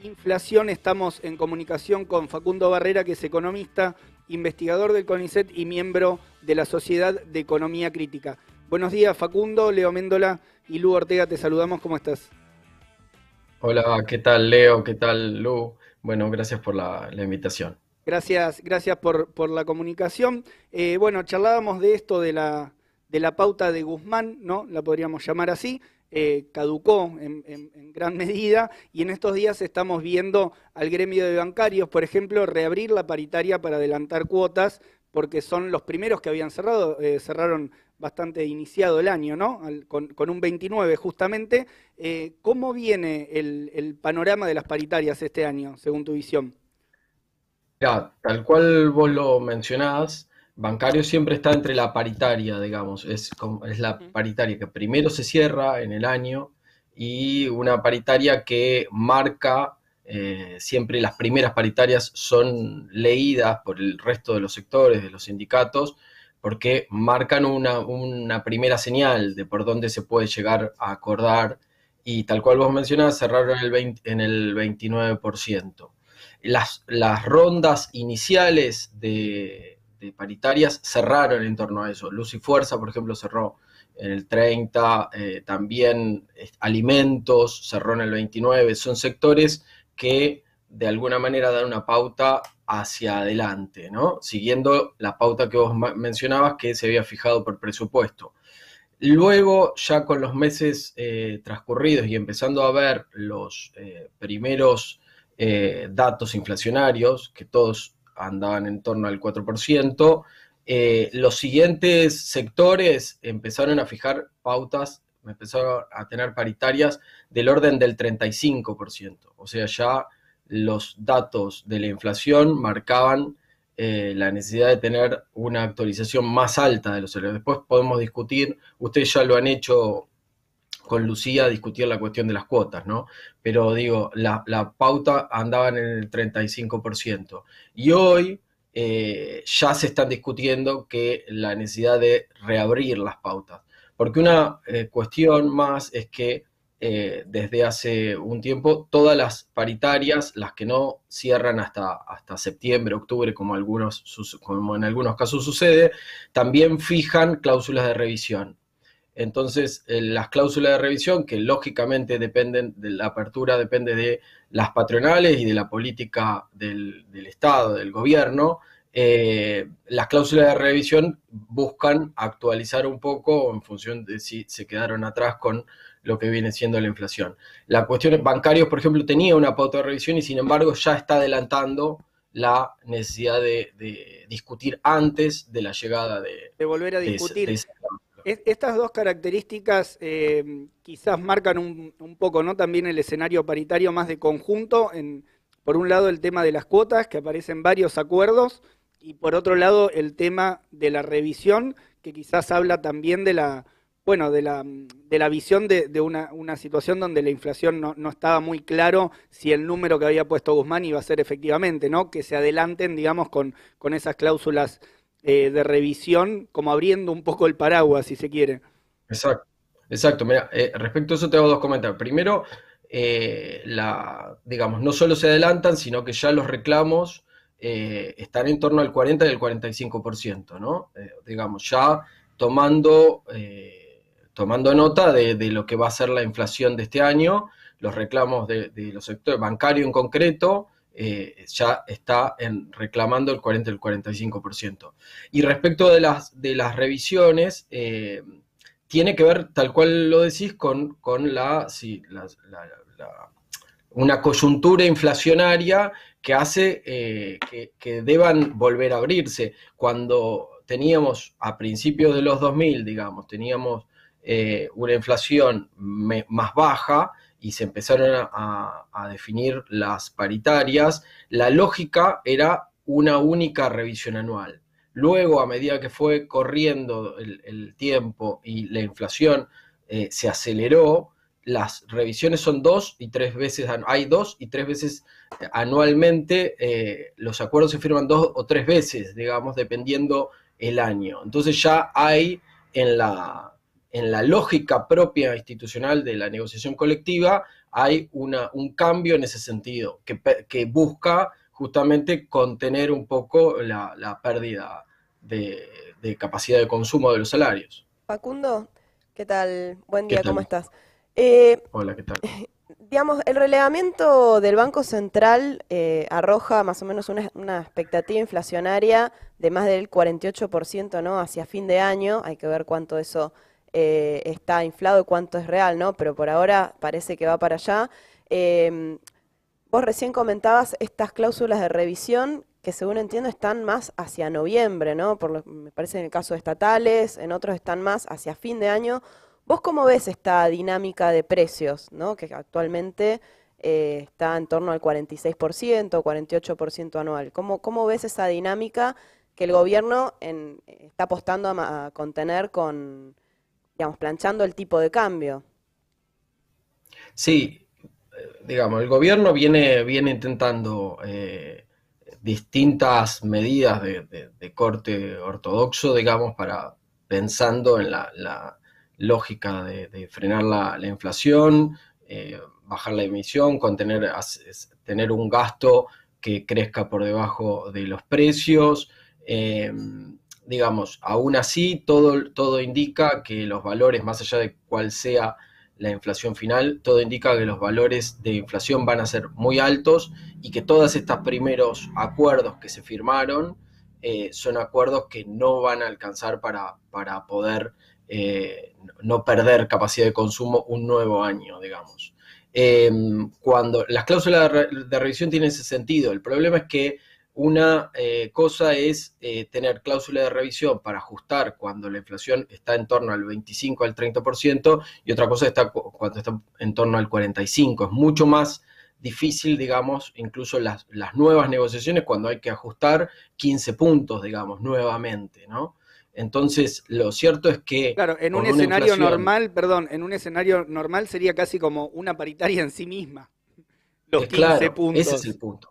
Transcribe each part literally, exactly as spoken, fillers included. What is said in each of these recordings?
inflación. Estamos en comunicación con Facundo Barrera, que es economista, investigador del CONICET y miembro de la Sociedad de Economía Crítica. Buenos días, Facundo. Leo Méndola y Lu Ortega, te saludamos. ¿Cómo estás? Hola, ¿qué tal, Leo? ¿Qué tal, Lu? Bueno, gracias por la, la invitación. Gracias, gracias por, por la comunicación. Eh, bueno, charlábamos de esto de la, de la pauta de Guzmán, ¿no? La podríamos llamar así. Eh, caducó en, en, en gran medida, y en estos días estamos viendo al gremio de bancarios, por ejemplo, reabrir la paritaria para adelantar cuotas, porque son los primeros que habían cerrado, eh, cerraron bastante iniciado el año, ¿no? Al, con, con un veintinueve justamente. Eh, ¿Cómo viene el, el panorama de las paritarias este año, según tu visión? Ya, tal cual vos lo mencionabas, bancario siempre está entre la paritaria, digamos, es, es la paritaria que primero se cierra en el año y una paritaria que marca, eh, siempre las primeras paritarias son leídas por el resto de los sectores, de los sindicatos, porque marcan una, una primera señal de por dónde se puede llegar a acordar y tal cual vos mencionás, cerraron el veinte, en el veintinueve por ciento. Las, las rondas iniciales de... de paritarias cerraron en torno a eso. Luz y Fuerza, por ejemplo, cerró en el treinta, eh, también Alimentos cerró en el veintinueve. Son sectores que de alguna manera dan una pauta hacia adelante, ¿no? Siguiendo la pauta que vos mencionabas que se había fijado por presupuesto. Luego, ya con los meses eh, transcurridos y empezando a ver los eh, primeros eh, datos inflacionarios, que todos andaban en torno al cuatro por ciento, eh, los siguientes sectores empezaron a fijar pautas, empezaron a tener paritarias del orden del treinta y cinco por ciento. O sea, ya los datos de la inflación marcaban eh, la necesidad de tener una actualización más alta de los salarios. Después podemos discutir, ustedes ya lo han hecho con Lucía, discutir la cuestión de las cuotas, ¿no? Pero digo, la, la pauta andaba en el treinta y cinco por ciento. Y hoy eh, ya se están discutiendo que la necesidad de reabrir las pautas. Porque una eh, cuestión más es que eh, desde hace un tiempo todas las paritarias, las que no cierran hasta, hasta septiembre, octubre, como, algunos, como en algunos casos sucede, también fijan cláusulas de revisión. Entonces, las cláusulas de revisión, que lógicamente dependen de la apertura, depende de las patronales y de la política del, del Estado, del gobierno, eh, las cláusulas de revisión buscan actualizar un poco en función de si se quedaron atrás con lo que viene siendo la inflación. La cuestión, bancarios, por ejemplo, tenía una pauta de revisión y sin embargo ya está adelantando la necesidad de, de discutir antes de la llegada de... De volver a discutir. De, de, Estas dos características eh, quizás marcan un, un poco, ¿no?, también el escenario paritario más de conjunto. En, por un lado, el tema de las cuotas, que aparecen varios acuerdos, y por otro lado, el tema de la revisión, que quizás habla también de la, bueno, de la, de la visión de, de una, una situación donde la inflación no, no estaba muy claro si el número que había puesto Guzmán iba a ser efectivamente, ¿no? Que se adelanten, digamos, con, con esas cláusulas Eh, de revisión, como abriendo un poco el paraguas, si se quiere. Exacto, exacto. Mira, eh, respecto a eso te hago dos comentarios. Primero, eh, la, digamos, no solo se adelantan, sino que ya los reclamos eh, están en torno al cuarenta y al cuarenta y cinco por ciento, ¿no? Eh, digamos, ya tomando, eh, tomando nota de, de lo que va a ser la inflación de este año, los reclamos de, de los sectores bancarios en concreto, Eh, ya está en reclamando el cuarenta y el cuarenta y cinco por ciento. Y respecto de las, de las revisiones, eh, tiene que ver, tal cual lo decís, con, con la, sí, la, la, la, una coyuntura inflacionaria que hace eh, que, que deban volver a abrirse. Cuando teníamos, a principios de los dos mil, digamos, teníamos eh, una inflación me, más baja, y se empezaron a, a definir las paritarias, la lógica era una única revisión anual. Luego, a medida que fue corriendo el, el tiempo y la inflación eh, se aceleró, las revisiones son dos y tres veces, hay dos y tres veces anualmente, eh, los acuerdos se firman dos o tres veces, digamos, dependiendo el año. Entonces ya hay en la... en la lógica propia institucional de la negociación colectiva hay una, un cambio en ese sentido, que, que busca justamente contener un poco la, la pérdida de, de capacidad de consumo de los salarios. Facundo, ¿qué tal? Buen día, ¿cómo estás? Eh, Hola, ¿qué tal? Digamos, el relevamiento del Banco Central eh, arroja más o menos una, una expectativa inflacionaria de más del cuarenta y ocho por ciento, ¿no? Hacia fin de año, hay que ver cuánto eso eh, está inflado y cuánto es real, ¿no? Pero por ahora parece que va para allá. Eh, vos recién comentabas estas cláusulas de revisión que según entiendo están más hacia noviembre, ¿no? Por lo, me parece en el caso de estatales, en otros están más hacia fin de año. ¿Vos cómo ves esta dinámica de precios, ¿no? que actualmente eh, está en torno al cuarenta y seis por ciento, cuarenta y ocho por ciento anual? ¿Cómo, cómo ves esa dinámica que el gobierno en, está apostando a, a contener con, digamos, planchando el tipo de cambio? Sí, digamos, el gobierno viene, viene intentando eh, distintas medidas de, de, de corte ortodoxo, digamos, para pensando en la... la lógica de, de frenar la, la inflación, eh, bajar la emisión, contener, as, tener un gasto que crezca por debajo de los precios. Eh, digamos, aún así, todo, todo indica que los valores, más allá de cuál sea la inflación final, todo indica que los valores de inflación van a ser muy altos y que todos estos primeros acuerdos que se firmaron eh, son acuerdos que no van a alcanzar para, para poder... Eh, no perder capacidad de consumo un nuevo año, digamos. Eh, cuando las cláusulas de, re, de revisión tienen ese sentido, el problema es que una eh, cosa es eh, tener cláusula de revisión para ajustar cuando la inflación está en torno al veinticinco al treinta por ciento y otra cosa está cuando está en torno al cuarenta y cinco por ciento. Es mucho más difícil, digamos, incluso las, las nuevas negociaciones cuando hay que ajustar quince puntos, digamos, nuevamente, ¿no? Entonces, lo cierto es que... Claro, en un escenario normal, perdón, en un escenario normal sería casi como una paritaria en sí misma. Los quince puntos. Ese es el punto.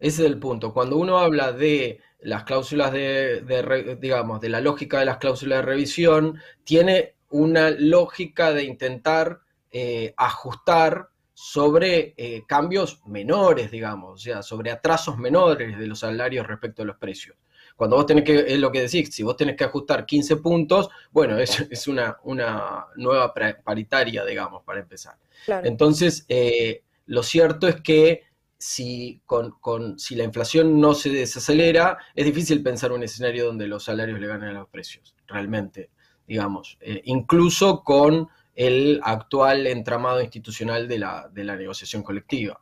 Ese es el punto. Cuando uno habla de las cláusulas de, de, digamos, de la lógica de las cláusulas de revisión, tiene una lógica de intentar eh, ajustar sobre eh, cambios menores, digamos, o sea, sobre atrasos menores de los salarios respecto a los precios. Cuando vos tenés que, es lo que decís, si vos tenés que ajustar quince puntos, bueno, es, es una, una nueva paritaria, digamos, para empezar. Claro. Entonces, eh, lo cierto es que si, con, con, si la inflación no se desacelera, es difícil pensar un escenario donde los salarios le ganan a los precios, realmente, digamos. Eh, incluso con el actual entramado institucional de la, de la negociación colectiva.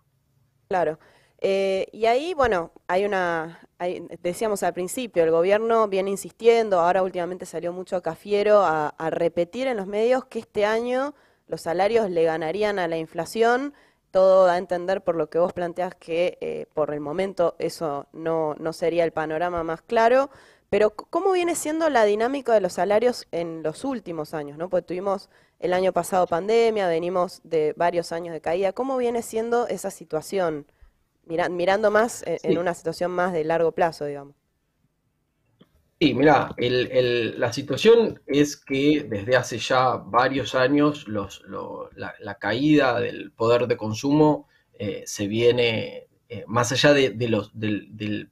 Claro. Eh, y ahí, bueno, hay una, hay, decíamos al principio, el gobierno viene insistiendo, ahora últimamente salió mucho Cafiero a, a repetir en los medios que este año los salarios le ganarían a la inflación, todo da a entender por lo que vos planteás que eh, por el momento eso no, no sería el panorama más claro, pero ¿cómo viene siendo la dinámica de los salarios en los últimos años, ¿no? Porque tuvimos el año pasado pandemia, venimos de varios años de caída, ¿cómo viene siendo esa situación? Mirando más en sí. Una situación más de largo plazo, digamos. Sí, mirá, el, el, la situación es que desde hace ya varios años los, lo, la, la caída del poder de consumo eh, se viene eh, más allá de, de los, del, del,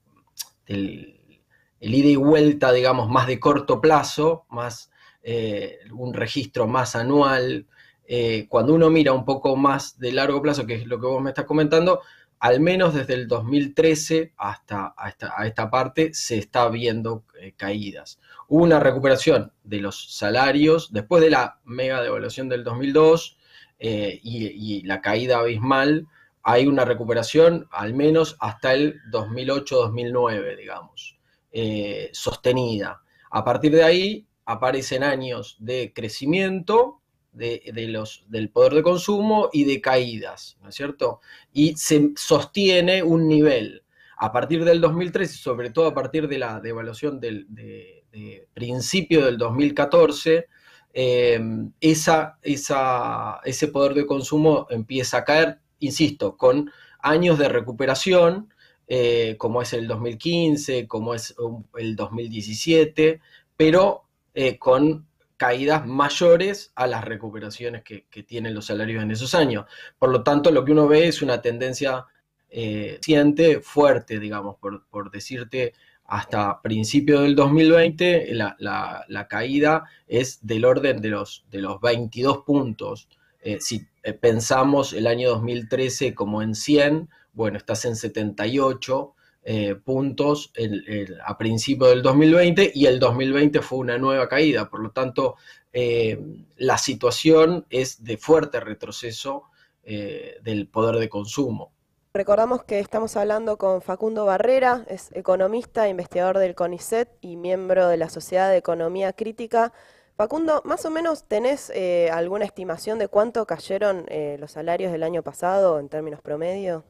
del el ida y vuelta, digamos, más de corto plazo, más eh, un registro más anual. Eh, cuando uno mira un poco más de largo plazo, que es lo que vos me estás comentando, al menos desde el dos mil trece hasta, hasta a esta parte se está viendo eh, caídas. Hubo una recuperación de los salarios después de la mega devaluación del dos mil dos eh, y, y la caída abismal. Hay una recuperación al menos hasta el dos mil ocho dos mil nueve, digamos, eh, sostenida. A partir de ahí aparecen años de crecimiento De, de los, del poder de consumo y de caídas, ¿no es cierto? Y se sostiene un nivel. A partir del dos mil trece, sobre todo a partir de la devaluación del de, de principio del dos mil catorce, eh, esa, esa, ese poder de consumo empieza a caer, insisto, con años de recuperación, eh, como es el dos mil quince, como es el dos mil diecisiete, pero eh, con caídas mayores a las recuperaciones que, que tienen los salarios en esos años. Por lo tanto, lo que uno ve es una tendencia eh, creciente fuerte, digamos, por, por decirte, hasta principio del dos mil veinte la, la, la caída es del orden de los, de los veintidós puntos. Eh, si eh, pensamos el año dos mil trece como en cien, bueno, estás en setenta y ocho eh, puntos el, el, a principio del dos mil veinte, y el dos mil veinte fue una nueva caída. Por lo tanto, eh, la situación es de fuerte retroceso eh, del poder de consumo. Recordamos que estamos hablando con Facundo Barrera, es economista, investigador del CONICET y miembro de la Sociedad de Economía Crítica. Facundo, ¿más o menos tenés eh, alguna estimación de cuánto cayeron eh, los salarios del año pasado en términos promedio?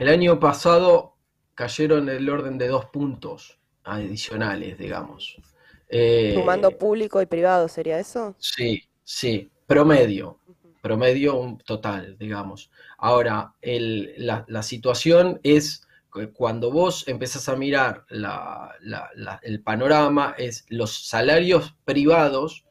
El año pasado cayeron en el orden de dos puntos adicionales, digamos. Eh, ¿Sumando público y privado sería eso? Sí, sí, promedio. Promedio un total, digamos. Ahora, el, la, la situación es que cuando vos empezás a mirar la, la, la, el panorama, es los salarios privados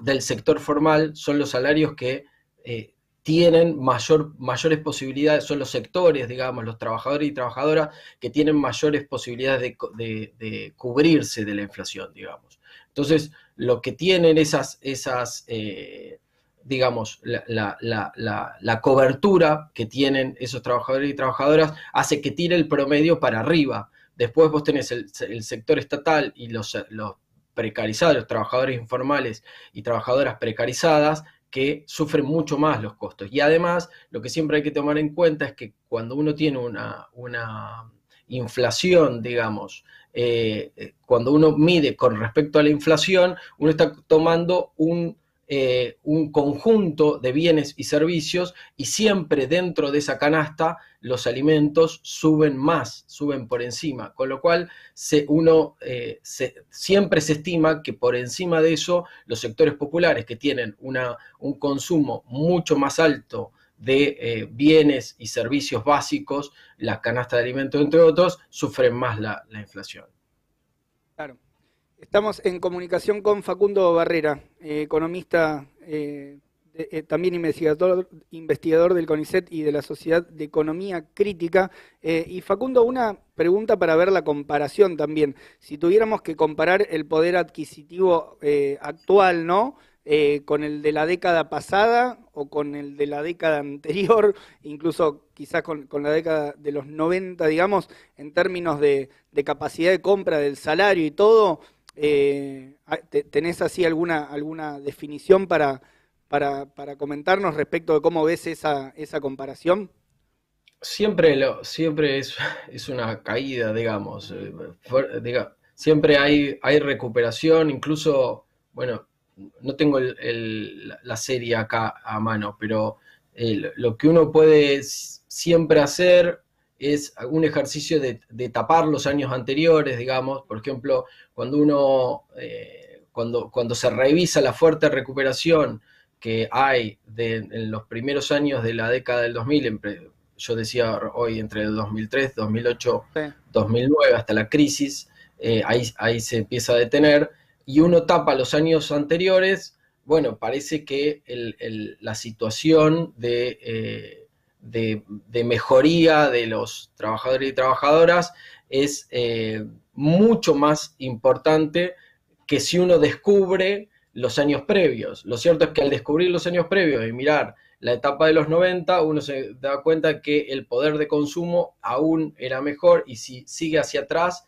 del sector formal son los salarios que eh, tienen mayor, mayores posibilidades, son los sectores, digamos, los trabajadores y trabajadoras que tienen mayores posibilidades de, de, de cubrirse de la inflación, digamos. Entonces, lo que tienen esas... esas eh, digamos, la, la, la, la, la cobertura que tienen esos trabajadores y trabajadoras hace que tire el promedio para arriba. Después vos tenés el, el sector estatal y los, los precarizados, los trabajadores informales y trabajadoras precarizadas, que sufren mucho más los costos. Y además, lo que siempre hay que tomar en cuenta es que cuando uno tiene una, una inflación, digamos, eh, cuando uno mide con respecto a la inflación, uno está tomando un... Eh, un conjunto de bienes y servicios, y siempre dentro de esa canasta los alimentos suben más, suben por encima, con lo cual se, uno eh, se, siempre se estima que por encima de eso los sectores populares que tienen una, un consumo mucho más alto de eh, bienes y servicios básicos, la canasta de alimentos entre otros, sufren más la, la inflación. Claro. Estamos en comunicación con Facundo Barrera, eh, economista, eh, de, eh, también investigador, investigador del CONICET y de la Sociedad de Economía Crítica. Eh, y Facundo, una pregunta para ver la comparación también. Si tuviéramos que comparar el poder adquisitivo eh, actual, ¿no? Eh, con el de la década pasada o con el de la década anterior, incluso quizás con, con la década de los noventa, digamos, en términos de, de capacidad de compra del salario y todo... Eh, ¿Tenés así alguna, alguna definición para, para, para comentarnos respecto de cómo ves esa, esa comparación? Siempre, lo, siempre es, es una caída, digamos. Siempre hay, hay recuperación, incluso, bueno, no tengo el, el, la serie acá a mano, pero el, lo que uno puede siempre hacer... es un ejercicio de, de tapar los años anteriores, digamos. Por ejemplo, cuando uno, eh, cuando, cuando se revisa la fuerte recuperación que hay de, en los primeros años de la década del dos mil, yo decía hoy entre el dos mil tres, dos mil ocho, sí. dos mil nueve, hasta la crisis, eh, ahí, ahí se empieza a detener, y uno tapa los años anteriores, bueno, parece que el, el, la situación de... Eh, De, de mejoría de los trabajadores y trabajadoras es eh, mucho más importante que si uno descubre los años previos. Lo cierto es que al descubrir los años previos y mirar la etapa de los noventa, uno se da cuenta que el poder de consumo aún era mejor, y si sigue hacia atrás,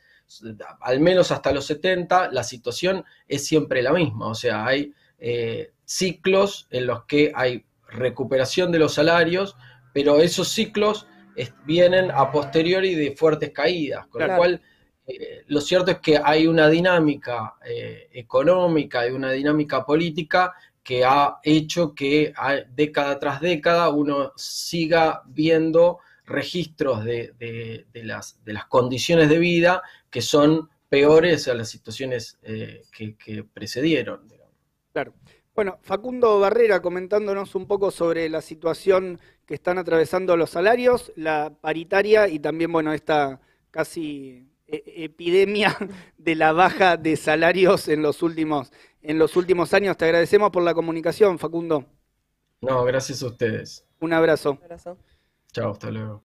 al menos hasta los setenta, la situación es siempre la misma. O sea, hay eh, ciclos en los que hay recuperación de los salarios, pero esos ciclos es, vienen a posteriori de fuertes caídas, con claro. Lo cual eh, lo cierto es que hay una dinámica eh, económica y una dinámica política que ha hecho que a, década tras década uno siga viendo registros de, de, de, las, de las condiciones de vida que son peores a las situaciones eh, que, que precedieron. Digamos. Claro. Bueno, Facundo Barrera comentándonos un poco sobre la situación que están atravesando los salarios, la paritaria y también, bueno, esta casi epidemia de la baja de salarios en los últimos en los últimos años. Te agradecemos por la comunicación, Facundo. No, gracias a ustedes. Un abrazo. Un abrazo. Chao, hasta luego.